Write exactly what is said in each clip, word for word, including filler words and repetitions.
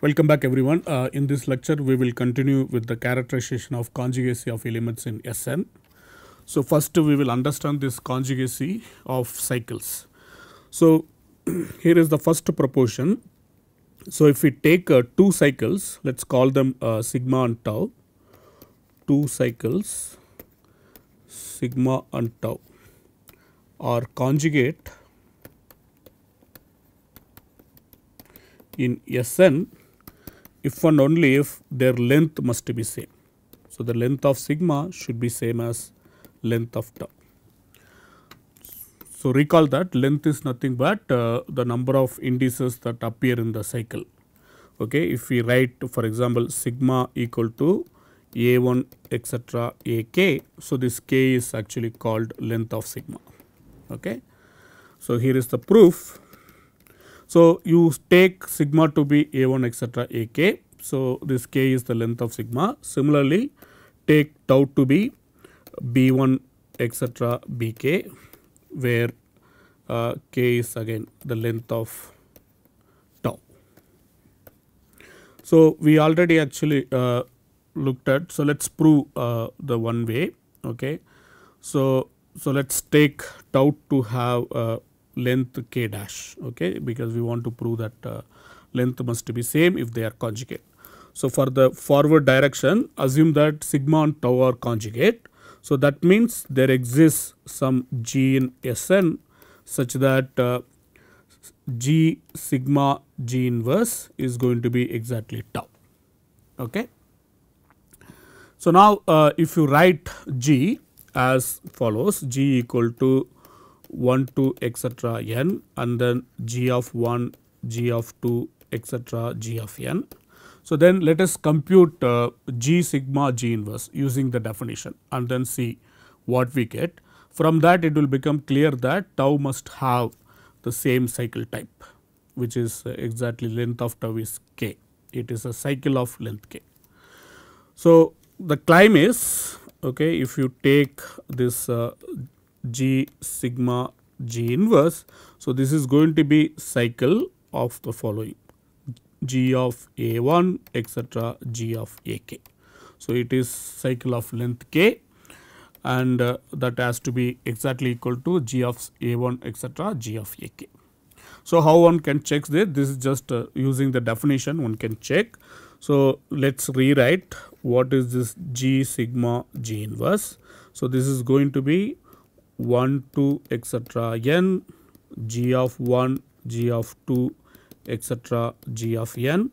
Welcome back everyone. Uh, in this lecture we will continue with the characterization of conjugacy of elements in S N. So first we will understand this conjugacy of cycles. So here is the first proportion. So if we take uh, two cycles, let us call them uh, sigma and tau, two cycles sigma and tau are conjugate in S N if and only if their length must be same. So the length of sigma should be same as length of tau. So recall that length is nothing but uh, the number of indices that appear in the cycle. Okay, if we write for example sigma equal to A one etcetera A k, so this k is actually called length of sigma. Okay. So here is the proof. So you take sigma to be A one etcetera A k, so this k is the length of sigma. Similarly, take tau to be B one etcetera B k, where uh, k is again the length of tau. So we already actually uh, looked at, so let us prove uh, the one way. Okay. So, so let us take tau to have uh, length k dash, okay, because we want to prove that uh, length must be same if they are conjugate. So for the forward direction, assume that sigma and tau are conjugate. So that means there exists some G in S N such that uh, G sigma G inverse is going to be exactly tau. Okay. So now uh, if you write G as follows, G equal to one, two etcetera n, and then G of one, G of two etcetera G of n. So then let us compute uh, G sigma G inverse using the definition and then see what we get. From that it will become clear that tau must have the same cycle type, which is exactly length of tau is k. It is a cycle of length k. So the claim is, okay, if you take this uh, G sigma G inverse, so this is going to be cycle of the following G of A one etcetera G of A k. So it is cycle of length k, and uh, that has to be exactly equal to G of A one etcetera G of A k. So how one can check this? This is just uh, using the definition one can check. So let us rewrite what is this G sigma G inverse. So this is going to be one, two etcetera n, G of one, G of two etcetera G of n,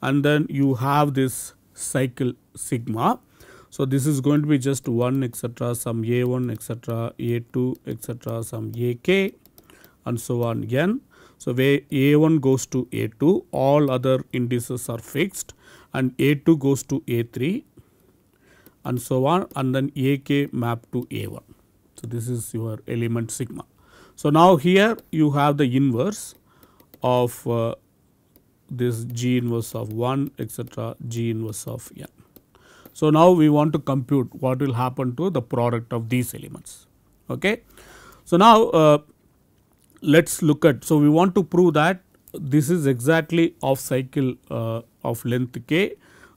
and then you have this cycle sigma. So this is going to be just one etcetera some A one etcetera A two etcetera some A k and so on n. So where A one goes to A two, all other indices are fixed, and A two goes to A three and so on, and then A k map to A one. So this is your element sigma. So now here you have the inverse of uh, this G inverse of one etcetera G inverse of n. So now we want to compute what will happen to the product of these elements. Okay. So now uh, let us look at, so we want to prove that this is exactly off cycle uh, of length k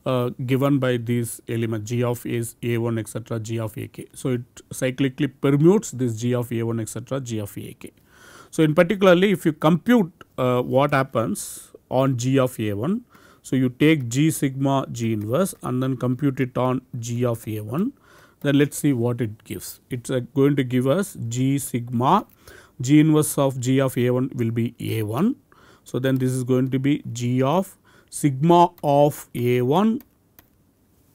Uh, given by these element G of A one etcetera G of A k. So it cyclically permutes this G of A one etcetera G of A k. So in particularly if you compute uh, what happens on G of A one, so you take G sigma G inverse and then compute it on G of A one, then let us see what it gives. It is uh, going to give us G sigma G inverse of G of A one will be A one. So then this is going to be G of sigma of A one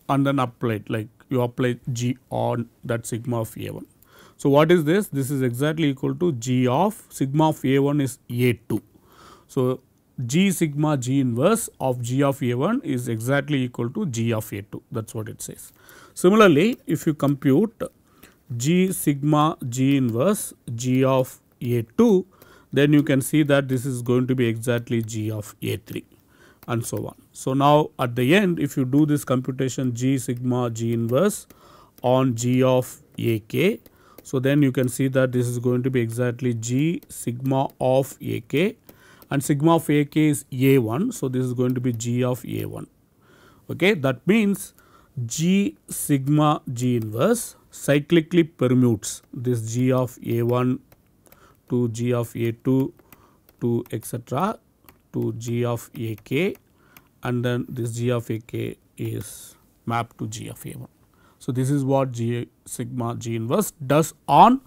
and then applied, like you apply G on that sigma of A one. So what is this? This is exactly equal to G of sigma of A one is A two. So G sigma G inverse of G of A one is exactly equal to G of A two, that is what it says. Similarly, if you compute G sigma G inverse G of A two, then you can see that this is going to be exactly G of A three. And so on. So now at the end if you do this computation G sigma G inverse on G of A k, so then you can see that this is going to be exactly G sigma of A k, and sigma of A k is A one. So, this is going to be G of A one. Okay. That means G sigma G inverse cyclically permutes this G of A one to G of A two to et cetera to G of A k, and then this G of A k is mapped to G of A one. So, this is what G sigma G inverse does on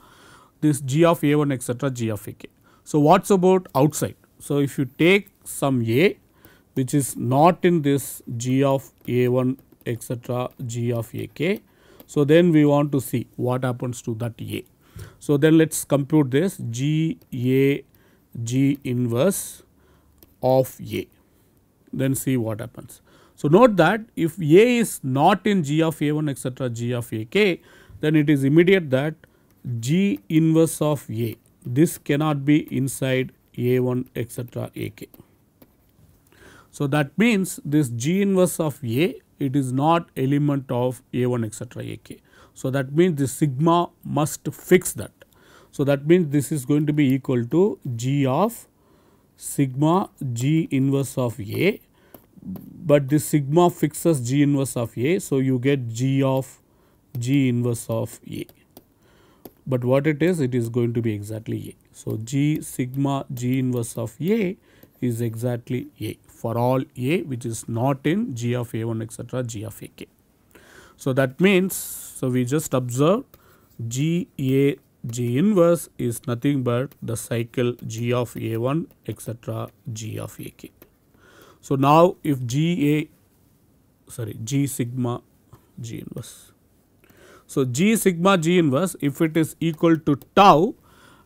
this G of A one et cetera G of A k. So, what is about outside? So, if you take some A which is not in this G of A one et cetera G of A k. So, then we want to see what happens to that A. So, then let us compute this G A G inverse of A, then see what happens. So, note that if A is not in G of A one et cetera G of A k, then it is immediate that G inverse of A, this cannot be inside A one et cetera A k. So, that means this G inverse of A, it is not element of A one et cetera A k. So, that means the sigma must fix that. So, that means this is going to be equal to G of sigma G inverse of A, but this sigma fixes G inverse of A. So, you get G of G inverse of A, but what it is, it is going to be exactly A. So, G sigma G inverse of A is exactly A for all A which is not in G of A one et cetera G of A k. So, that means, so we just observed G A G inverse is nothing but the cycle G of A one et cetera G of A k. So, now if G A sorry G sigma G inverse. So, G sigma G inverse, if it is equal to tau,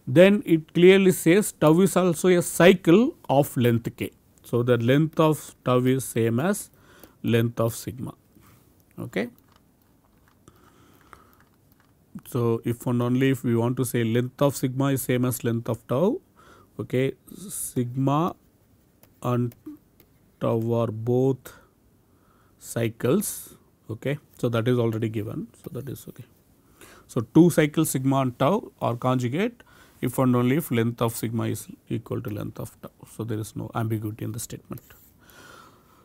then it clearly says tau is also a cycle of length k. So, the length of tau is same as length of sigma. Okay. So, if and only if we want to say length of sigma is same as length of tau, okay, sigma and tau are both cycles. Okay. So, that is already given. So, that is okay. So, two cycles sigma and tau are conjugate if and only if length of sigma is equal to length of tau. So, there is no ambiguity in the statement.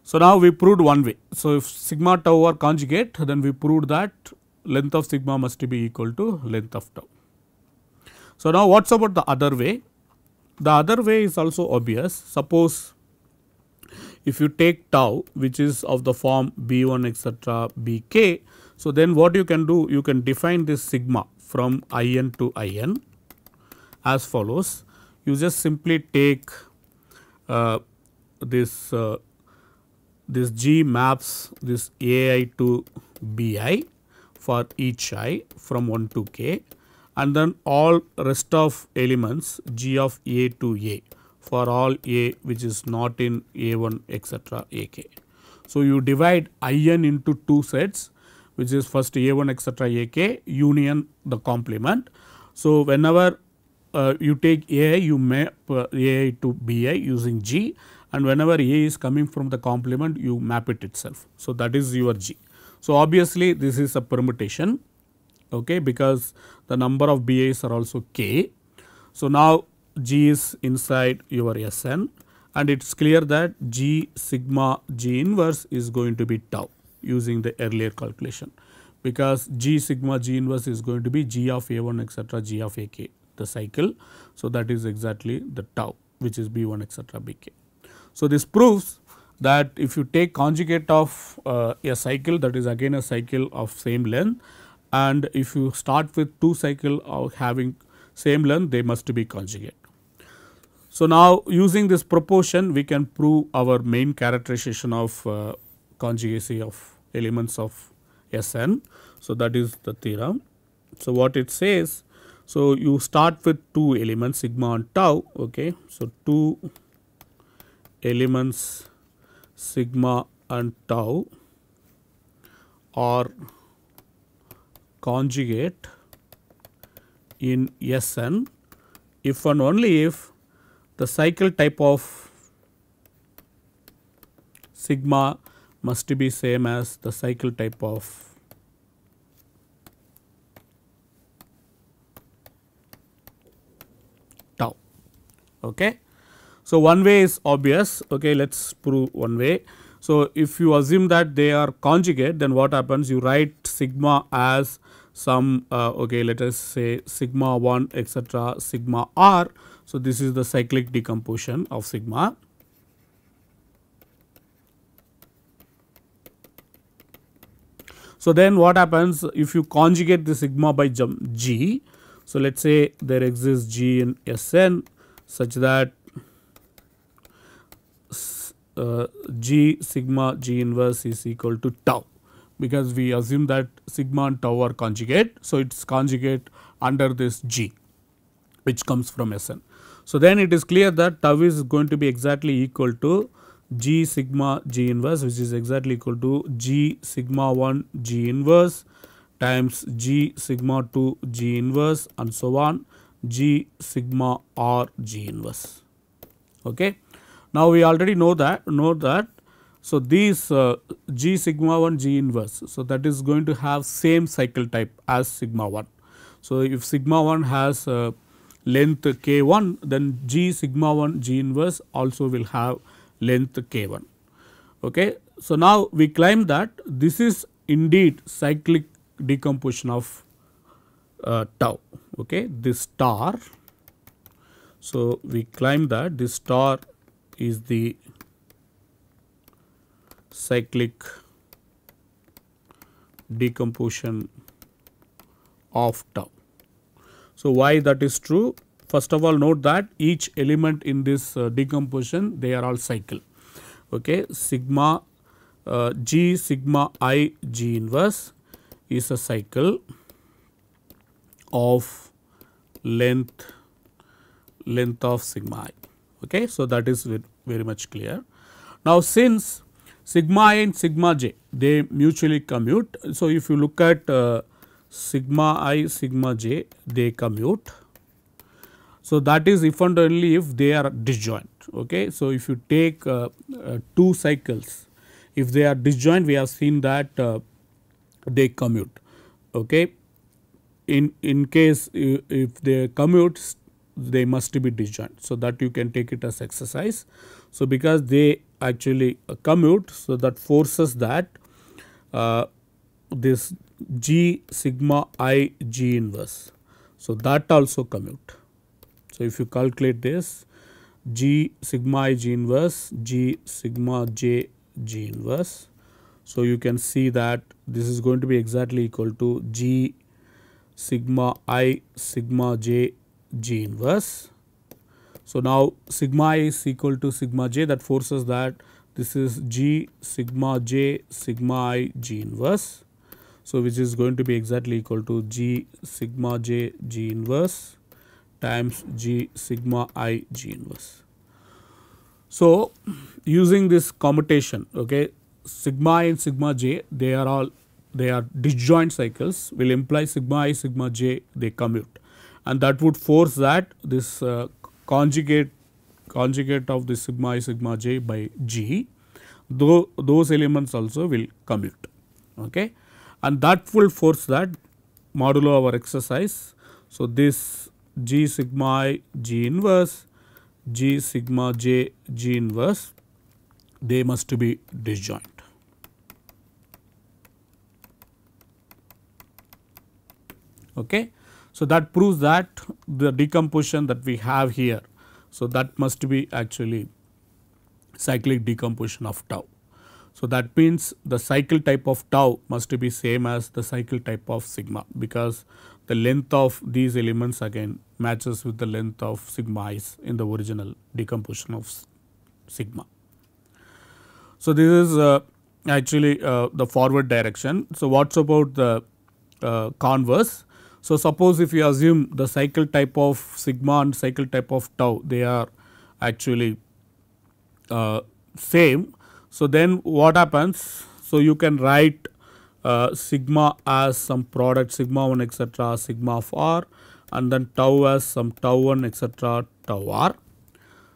So, now we proved one way. So, if sigma tau are conjugate, then we proved that length of sigma must be equal to length of tau. So, now what is about the other way? The other way is also obvious. Suppose if you take tau which is of the form B one et cetera B k. So, then what you can do? You can define this sigma from In to In as follows. You just simply take uh, this, uh, this G maps this Ai to Bi for each I from one to k, and then all rest of elements G of A to A for all A which is not in A one et cetera A k. So, you divide In into two sets, which is first A one et cetera A k union the complement. So, whenever uh, you take A i, you map uh, A i to B i using G, and whenever A is coming from the complement, you map it itself. So, that is your G. So, obviously, this is a permutation, okay, because the number of B i's are also k. So, now G is inside your S n, and it is clear that G sigma G inverse is going to be tau using the earlier calculation, because G sigma G inverse is going to be G of A one et cetera G of A k, the cycle. So, that is exactly the tau which is B one et cetera B k. So, this proves that if you take conjugate of uh, a cycle, that is again a cycle of same length, and if you start with two cycle of having same length, they must be conjugate. So, now using this proportion we can prove our main characterization of uh, conjugacy of elements of S n. So, that is the theorem. So, what it says, so you start with two elements sigma and tau, okay. So, two elements sigma and tau are conjugate in S n if and only if the cycle type of sigma must be same as the cycle type of tau. Okay. So, one way is obvious, okay, let us prove one way. So, if you assume that they are conjugate, then what happens? You write sigma as some uh, okay, let us say sigma one etcetera sigma r. So, this is the cyclic decomposition of sigma. So, then what happens if you conjugate the sigma by G. So, let us say there exists G in S N such that uh, G sigma G inverse is equal to tau, because we assume that sigma and tau are conjugate. So, it is conjugate under this G which comes from S N. So, then it is clear that tau is going to be exactly equal to G sigma G inverse, which is exactly equal to G sigma one G inverse times G sigma two G inverse and so on, G sigma R G inverse. Okay. Now, we already know that know that. So, these uh, G sigma one G inverse, so that is going to have same cycle type as sigma one. So, if sigma one has uh, length K one, then G sigma one G inverse also will have length K one. Okay. So, now we claim that this is indeed cyclic decomposition of uh, tau, okay, this star. So, we claim that this star is the cyclic decomposition of tau. So, why that is true? First of all, note that each element in this uh, decomposition, they are all cycle, okay. Sigma uh, G sigma I G inverse is a cycle of length length of sigma I, okay. So, that is very much clear. Now, since sigma I and sigma j, they mutually commute. So, if you look at uh, sigma I sigma j, they commute. So, that is if and only if they are disjoint, okay. So, if you take uh, uh, two cycles, if they are disjoint, we have seen that uh, they commute, okay. In, in case uh, if they commute, they must be disjoint. So, that you can take it as exercise. So, because they actually uh, commute, so that forces that uh, this G sigma I G inverse, so that also commute. So, if you calculate this G sigma I G inverse, G sigma j G inverse. So, you can see that this is going to be exactly equal to G sigma I sigma j G inverse. So, now sigma I is equal to sigma j, that forces that this is G sigma j sigma I G inverse. So, which is going to be exactly equal to G sigma j G inverse times G sigma I G inverse. So, using this commutation, okay, sigma I and sigma j, they are all they are disjoint cycles, will imply sigma I sigma j, they commute, and that would force that this uh, conjugate conjugate of the sigma I sigma j by G, though those elements also will commute, okay, and that will force that modulo our exercise. So, this G sigma I G inverse, G sigma j G inverse, they must be disjoint. Okay. So, that proves that the decomposition that we have here, so that must be actually cyclic decomposition of tau. So, that means the cycle type of tau must be same as the cycle type of sigma, because the length of these elements again matches with the length of sigma i's in the original decomposition of sigma. So, this is uh, actually uh, the forward direction. So, what is about the uh, converse? So, suppose if you assume the cycle type of sigma and cycle type of tau, they are actually uh, same. So, then what happens? So, you can write uh, sigma as some product sigma one etcetera sigma of r, and then tau as some tau one etcetera tau r.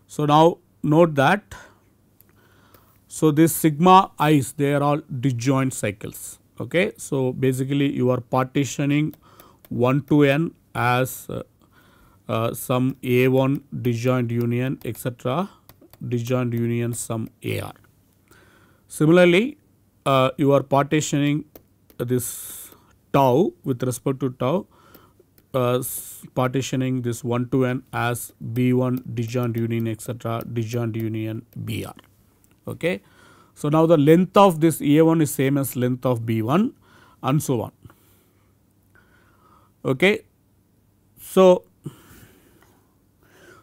So, now note that, so this sigma i's, they are all disjoint cycles, okay. So, basically you are partitioning one to n as uh, uh, some A one disjoint union etcetera disjoint union sum A R. Similarly, uh, you are partitioning this tau with respect to tau, uh, partitioning this one to n as B one disjoint union et cetera disjoint union B R. Okay. So, now the length of this A one is same as length of B one and so on. Okay. So,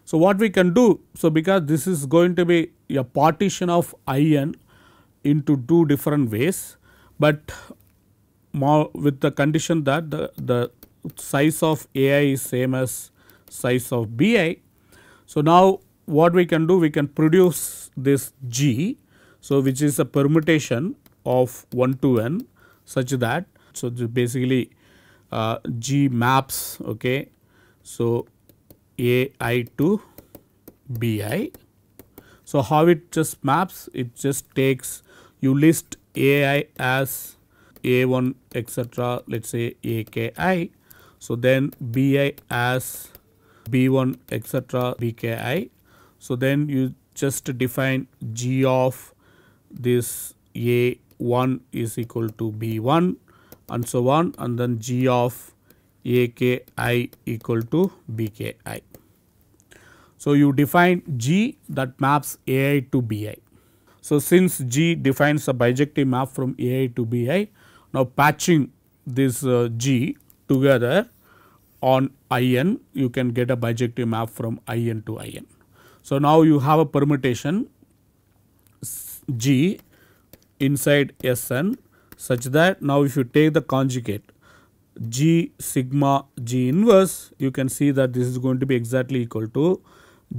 so what we can do, so because this is going to be a partition of I n into two different ways, but more with the condition that the, the size of A i is same as size of B i. So, now what we can do, we can produce this G, so which is a permutation of one to n such that, so basically uh, G maps, okay, so A i to B i. So, how it just maps, it just takes, you list A i as A one et cetera let us say A k i. So, then B i as B one et cetera B k i. So, then you just define G of this A one is equal to B one and so on, and then G of A k i equal to B k i. So, you define G that maps A i to B i. So, since G defines a bijective map from A i to B i, now patching this uh, G together on I n, you can get a bijective map from I n to I n. So, now you have a permutation G inside S n such that now if you take the conjugate G sigma G inverse, you can see that this is going to be exactly equal to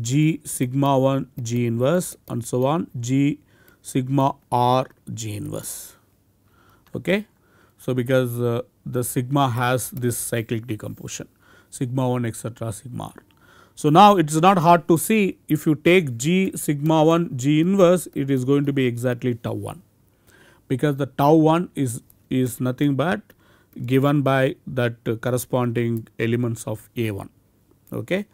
G sigma one G inverse and so on, G sigma R G inverse. Okay. So, because uh, the sigma has this cyclic decomposition sigma one et cetera sigma R. So, now it is not hard to see, if you take G sigma one G inverse, it is going to be exactly tau one, because the tau one is, is nothing but given by that uh, corresponding elements of A one. Okay.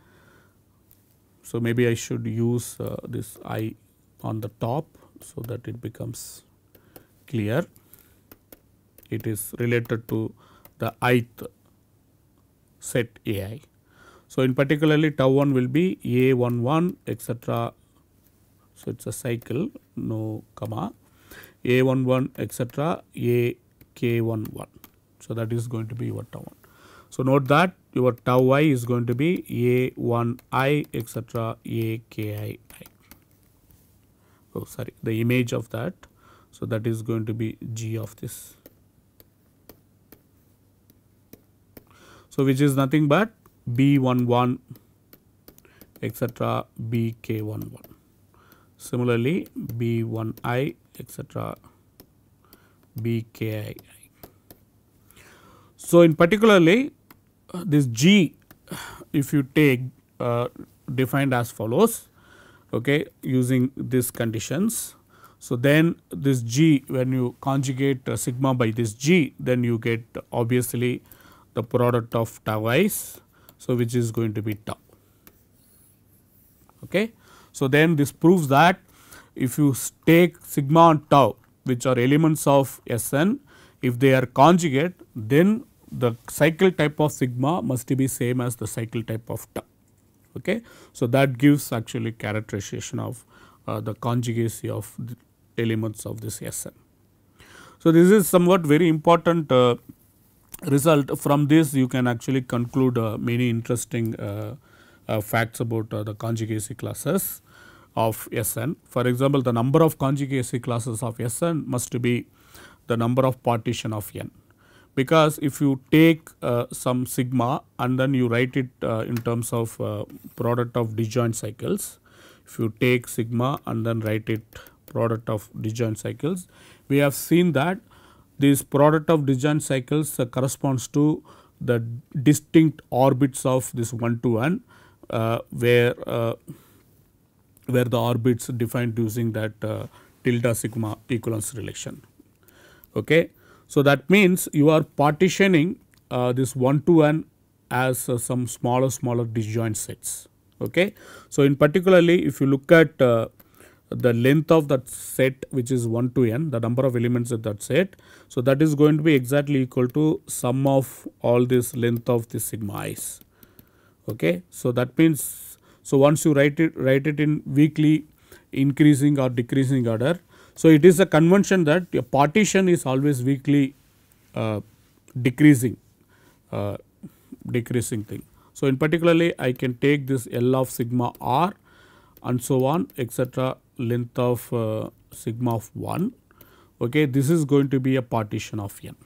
So, maybe I should use uh, this I on the top so that it becomes clear. It is related to the ith set A i. So, in particularly tau one will be A one one et cetera. So, it is a cycle, no comma, A one one et cetera A k one one. So, that is going to be your tau one. So, note that your tau I is going to be A one i et cetera A k i. Oh, sorry, the image of that. So, that is going to be G of this. So, which is nothing but B one one et cetera B k one one. Similarly, B one i et cetera B k i. So, in particularly this G, if you take uh, defined as follows, okay, using these conditions. So, then this G, when you conjugate uh, sigma by this G, then you get obviously the product of tau i's, so which is going to be tau. Okay. So, then this proves that if you take sigma and tau, which are elements of S n, if they are conjugate, then the cycle type of sigma must be same as the cycle type of tau. Okay. So, that gives actually characterization of uh, the conjugacy of the elements of this S n. So, this is somewhat very important uh, result. From this you can actually conclude uh, many interesting uh, uh, facts about uh, the conjugacy classes of S n. For example, the number of conjugacy classes of S n must be the number of partition of n. Because if you take uh, some sigma and then you write it uh, in terms of uh, product of disjoint cycles, if you take sigma and then write it product of disjoint cycles, we have seen that this product of disjoint cycles uh, corresponds to the distinct orbits of this one to n uh, where, uh, where the orbits defined using that uh, tilde sigma equivalence relation. Okay. So, that means you are partitioning uh, this one to n as uh, some smaller smaller disjoint sets. Okay. So, in particularly if you look at uh, the length of that set, which is one to n, the number of elements in that set. So, that is going to be exactly equal to sum of all this length of the sigma i's. Okay. So, that means, so once you write it write it in weakly increasing or decreasing order. So, it is a convention that a partition is always weakly uh, decreasing uh, decreasing thing. So, in particularly I can take this L of sigma r and so on, etcetera, length of uh, sigma of one. Okay, this is going to be a partition of n,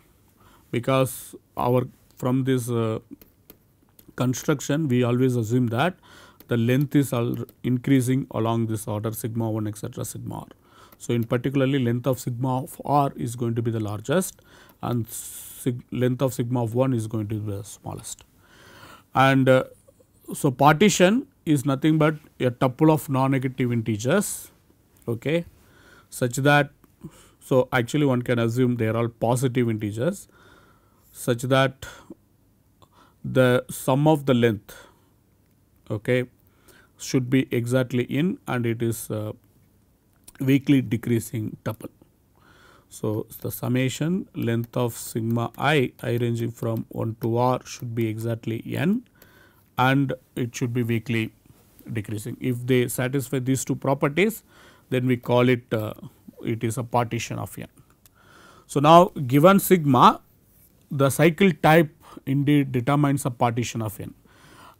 because our from this uh, construction we always assume that the length is all increasing along this order sigma one, etcetera, sigma r. So, in particularly length of sigma of r is going to be the largest, and sig length of sigma of one is going to be the smallest. And uh, so partition is nothing but a tuple of non-negative integers, okay, such that, so actually one can assume they are all positive integers, such that the sum of the length, okay, should be exactly n, and it is uh, weakly decreasing tuple. So, the summation length of sigma I, I ranging from one to r, should be exactly n, and it should be weakly decreasing. If they satisfy these two properties, then we call it uh, it is a partition of n. So, now given sigma, the cycle type indeed determines a partition of n,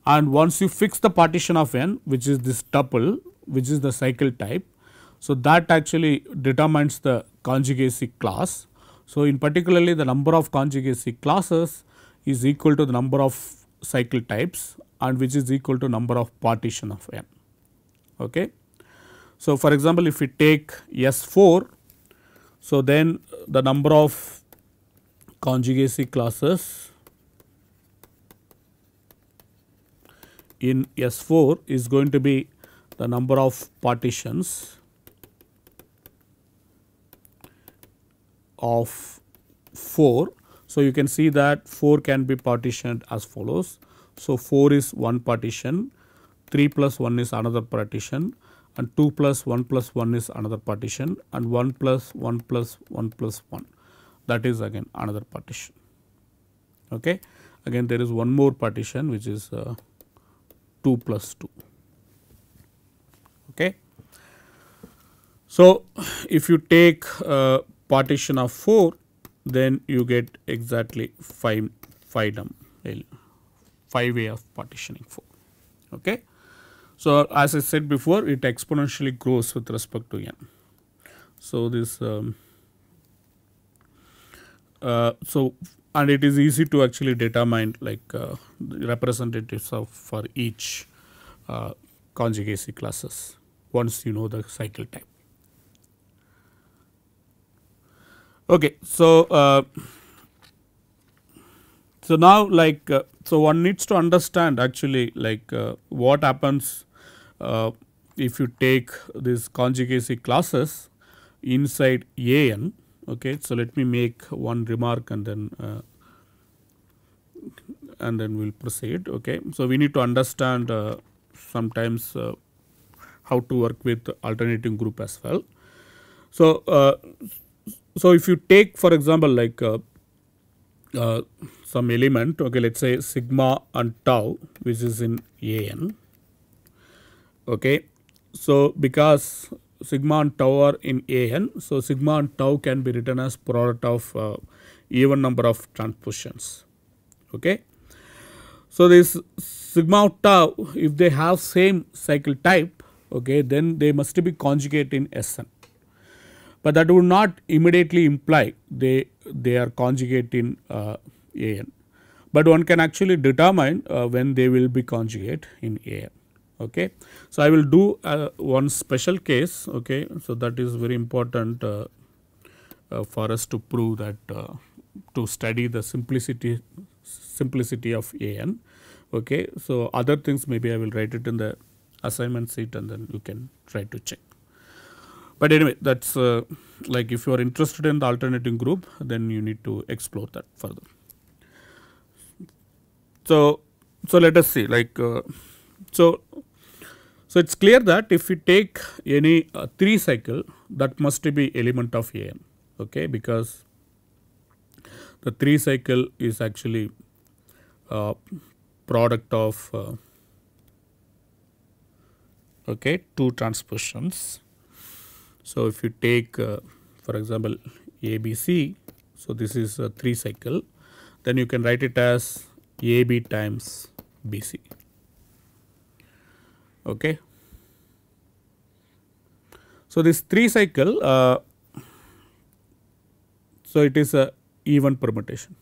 and once you fix the partition of n, which is this tuple, which is the cycle type, so that actually determines the conjugacy class. So, in particularly the number of conjugacy classes is equal to the number of cycle types, and which is equal to number of partition of n. Okay. So, for example, if we take S four, so then the number of conjugacy classes in S four is going to be the number of partitions of four. So, you can see that four can be partitioned as follows. So, four is one partition, three plus one is another partition, and two plus one plus one is another partition, and one plus one plus one plus one, that is again another partition. Okay. Again there is one more partition, which is uh, two plus two. Okay. So, if you take uh, partition of four, then you get exactly five five five way of partitioning four. Okay. So, as I said before, it exponentially grows with respect to n. So, this um, uh, so and it is easy to actually determine like uh, representatives of for each uh, conjugacy classes once you know the cycle type. Okay, so uh, so now like uh, so one needs to understand actually like uh, what happens uh, if you take these conjugacy classes inside A n. Okay, so let me make one remark and then uh, and then we'll proceed. Okay, so we need to understand uh, sometimes uh, how to work with alternating group as well. So. Uh, So, if you take for example like uh, uh, some element, okay, let us say sigma and tau, which is in A n. Okay. So, because sigma and tau are in A n, so sigma and tau can be written as product of uh, even number of transpositions. Okay. So, this sigma and tau, if they have same cycle type, okay, then they must be conjugate in S n. But that would not immediately imply they they are conjugate in uh, A n, but one can actually determine uh, when they will be conjugate in A n. Okay. So, I will do uh, one special case. Okay. So, that is very important uh, uh, for us to prove that uh, to study the simplicity simplicity of A n. Okay. So, other things maybe I will write it in the assignment sheet and then you can try to check. But anyway, that is uh, like if you are interested in the alternating group, then you need to explore that further. So, so let us see like uh, so So, it is clear that if we take any uh, three cycle, that must be element of A n, okay, because the three cycle is actually uh, product of uh, okay, two transpositions. So, if you take uh, for example A B C, so this is a three cycle, then you can write it as A B times B C. Okay. So, this three cycle, uh, so it is a even permutation.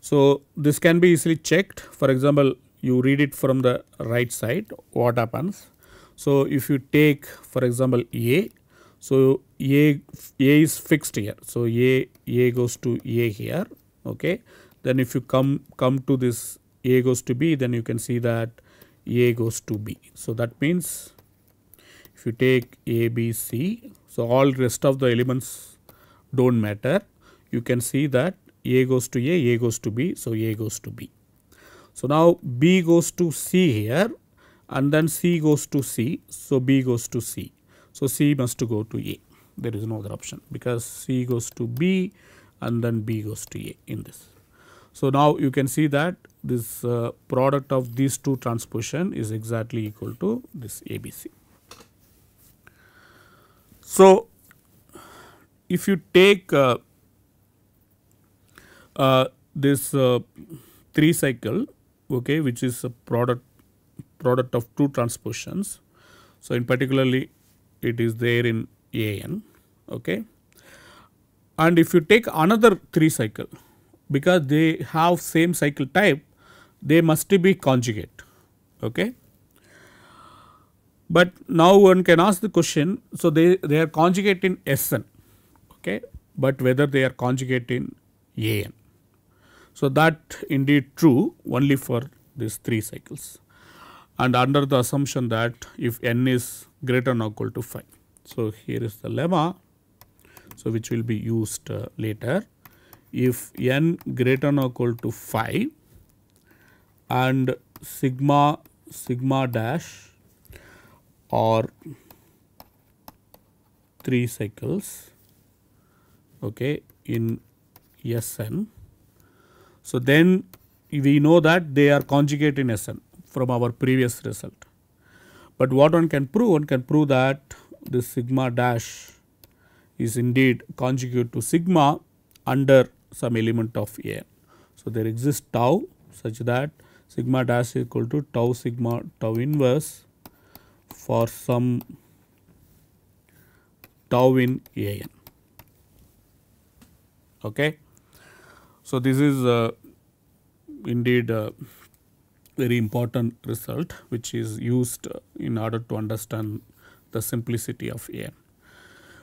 So, this can be easily checked. For example, you read it from the right side, what happens. So, if you take for example A, so A, A is fixed here. So, A, A goes to A here, okay. Then if you come, come to this A goes to B, then you can see that A goes to B. So, that means if you take A, B, C, so all rest of the elements do not matter. You can see that A goes to A, A goes to B, so A goes to B. So, now B goes to C here and then C goes to C, so B goes to C. So, C must go to A, there is no other option because C goes to B and then B goes to A in this. So, now you can see that this uh, product of these two transposition is exactly equal to this A B C. So, if you take uh, uh, this uh, three cycle, okay, which is a product product of two transpositions. So, in particularly it is there in A n, okay. And if you take another three cycle, because they have same cycle type, they must be conjugate, okay. But now one can ask the question, so they, they are conjugate in S n, okay, but whether they are conjugate in A n. So, that indeed true only for these three cycles and under the assumption that if n is greater than or equal to five. So, here is the lemma, so which will be used uh, later. If n greater than or equal to five and sigma sigma dash or three cycles, okay, in S n. So, then we know that they are conjugate in S n from our previous result. But what one can prove? One can prove that this sigma dash is indeed conjugate to sigma under some element of A n. So, there exists tau such that sigma dash is equal to tau sigma tau inverse for some tau in A n. Okay. So, this is uh, indeed a very important result which is used in order to understand the simplicity of A n.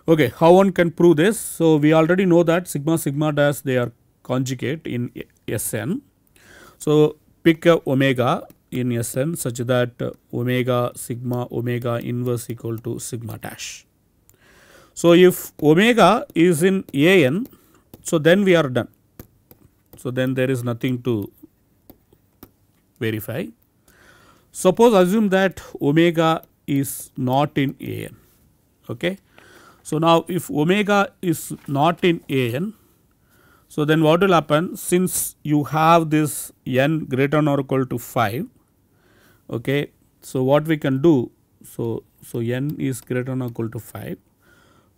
Okay, how one can prove this? So, we already know that sigma sigma dash they are conjugate in S n. So, pick a omega in S n such that omega sigma omega inverse equal to sigma dash. So, if omega is in A n, so then we are done. So, then there is nothing to verify. Suppose assume that omega is not in A n. Okay. So, now if omega is not in A n, so then what will happen? Since you have this n greater than or equal to five, okay, so what we can do? So, so n is greater than or equal to five,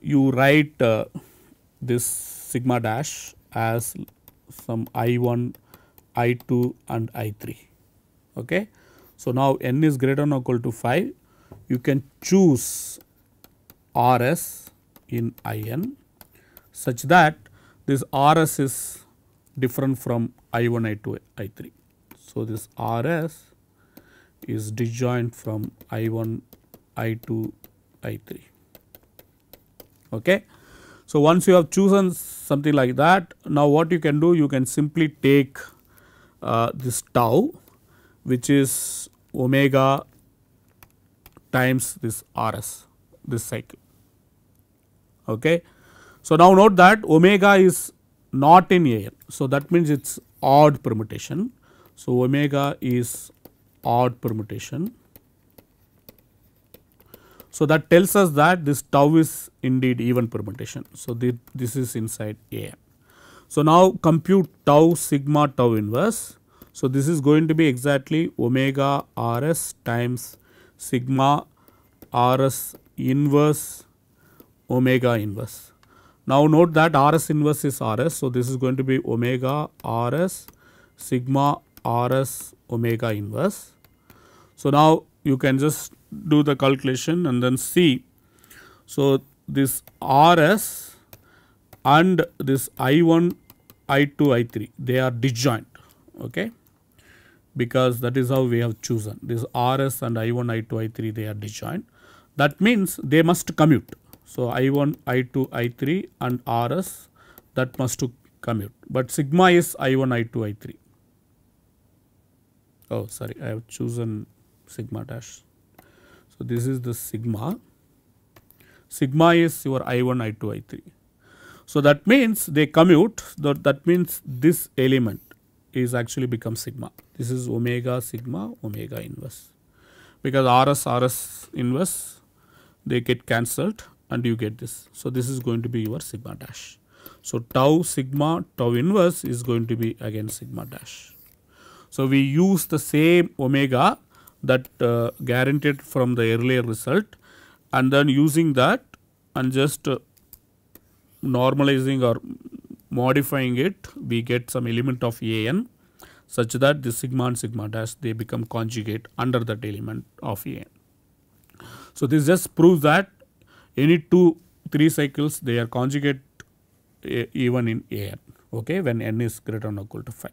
you write uh, this sigma dash as some I one, I two and I three. Okay. So, now n is greater than or equal to five, you can choose R s in I n such that this R s is different from I one, I two, I three. So, this R s is disjoint from I one, I two, I three. Okay. So, once you have chosen something like that, now what you can do? You can simply take uh, this tau which is omega times this R s, this cycle. Okay. So, now note that omega is not in A n. So, that means it is odd permutation. So, omega is odd permutation. So, that tells us that this tau is indeed even permutation. So, the, this is inside A n. So, now compute tau sigma tau inverse. So, this is going to be exactly omega R s times sigma R s inverse omega inverse. Now, note that R s inverse is R s. So, this is going to be omega R s sigma R s omega inverse. So, now you can just do the calculation and then see. So, this R s and this I one, I two, I three, they are disjoint, okay, because that is how we have chosen. This R s and I one, I two, I three, they are disjoint. That means they must commute. So, I one, I two, I three and R s, that must to commute, but sigma is I one, I two, I three. Oh, sorry, I have chosen sigma dash. So, this is the sigma. Sigma is your I one, I two, I three. So, that means they commute, that, that means this element is actually becomes sigma. This is omega sigma omega inverse, because R s, R s inverse, they get cancelled and you get this. So, this is going to be your sigma dash. So, tau sigma tau inverse is going to be again sigma dash. So, we use the same omega that uh, guaranteed from the earlier result, and then using that and just uh, normalizing or modifying it, we get some element of A n such that the sigma and sigma dash, they become conjugate under that element of A n. So, this just proves that any two three cycles, they are conjugate even in A n, okay, when n is greater than or equal to five.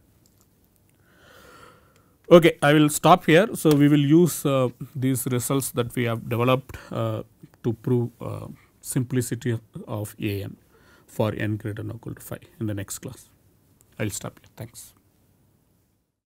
Okay, I will stop here. So, we will use uh, these results that we have developed uh, to prove uh, simplicity of A n for n greater than or equal to five in the next class. I will stop here. Thanks.